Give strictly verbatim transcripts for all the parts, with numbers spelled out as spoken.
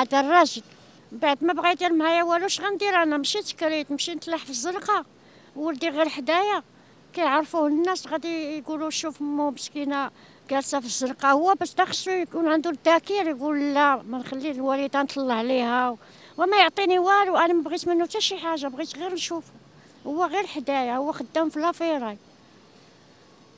هذا الراجل. من بعد ما بغيت معايا والو، اش غندير انا؟ مشيت كريت، مشيت نتلاح في الزنقه، ولدي غير حدايا كيعرفوه الناس، غادي يقولوا شوف مو مسكينه جالسه في الزنقه. هو باش دا خصو يكون عنده الذكاء يقول لا ما نخلي الوالده نطلع عليها وما يعطيني والو. انا ما بغيت منه حتى شي حاجه، بغيت غير نشوفه، هو غير حدايا، هو خدام في لافيراي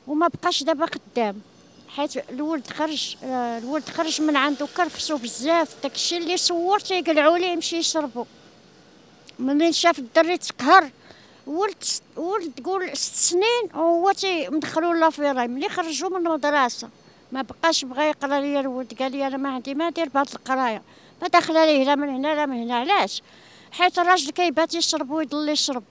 وما بقاش دابا خدام، حيت الولد خرج الولد خرج من عنده، كرفسو بزاف داكشي اللي صورت يقلعوا ليه يمشي يشربو. منين شاف الدري تقهر، ولد ولد تقول ست سنين وهو تيدخلو لافيراي. ملي خرجو من المدرسه ما بقاش بغا يقرا ليا الولد، قال لي انا ما عندي ما ندير بهاد القرايه، ما داخله ليه لا من هنا لا من هنا. علاش؟ حيت الراجل كيبات يشرب ويضل يشرب،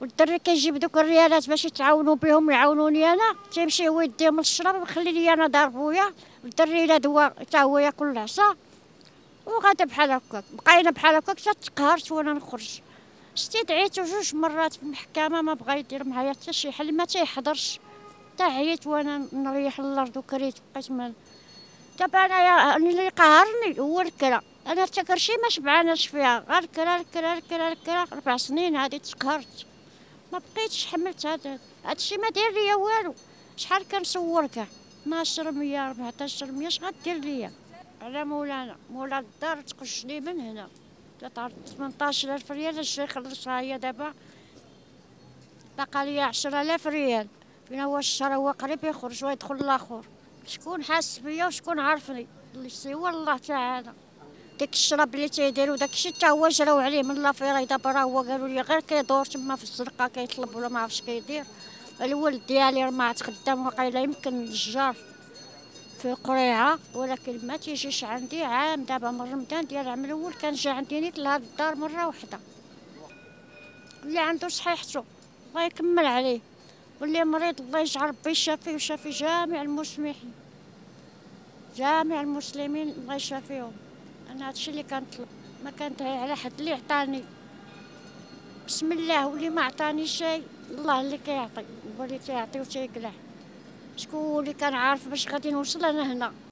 والدري كيجيب دوك الريالات باش يتعاونوا بهم يعاونوني انا، تيمشي هو يديهم للشراب ويخلي لي انا دار بويا. والدري الا دوا حتى هو ياكل العصا وغادا بحال هكاك. بقينا بحال هكاك حتى تقهرت وانا نخرج. استدعيته جوج مرات في المحكمه ما بغا يدير معايا حتى شي حل، ما تيحضرش، حتى عييت وانا نريح الارض وكريت. بقيت مال دابا انايا اللي قهرني هو الكرا، انا حتى كرشي ما شبعاناش فيها، غير الكرا الكرا الكرا الكرا. ربع سنين هادي تقهرت، ما بقيتش حملت هذا هادشي، ما داير ليا والو. شحال كنصور كاع اثنا عشر مية أربعة عشر مية، اش غدير ليا؟ على مولانا مولا الدار تقشني من هنا تعرف ثمنطاش ألف ريال، اش خلصها هي دابا باقا ليا عشرة آلاف ريال. فين هو الشهر هو قريب يخرج ويدخل الاخر. شكون حاس بيا وشكون عارفني؟ اللي هو الله تعالى. داك الشراب اللي تيديروا داكشي حتى هو جراو عليه من لافيراي. دابا راه هو قالوا لي غير كيدور تما في الزنقه كيطلب ولا ما عرفتش كيدير. الولد ديالي راه ما عاد خدام، وقيله يمكن الجار في قريعه، ولكن ما تيجيش عندي. عام دابا من رمضان ديال العام الاول كان جا عندي نيت لهاد الدار مره واحده. اللي عنده صحيحته الله يكمل عليه، واللي مريض الله يجعل ربي يشافيه ويشافي جميع المسلمين، جميع المسلمين الله يشافيهم. أنا هادشي اللي كنطلب، ما كندعي على حد. اللي عطاني بسم الله، واللي ما عطاني شيء الله اللي كيعطي، هو اللي تيعطي وتيقلع. شكون اللي كان عارف باش غادي نوصل أنا هنا؟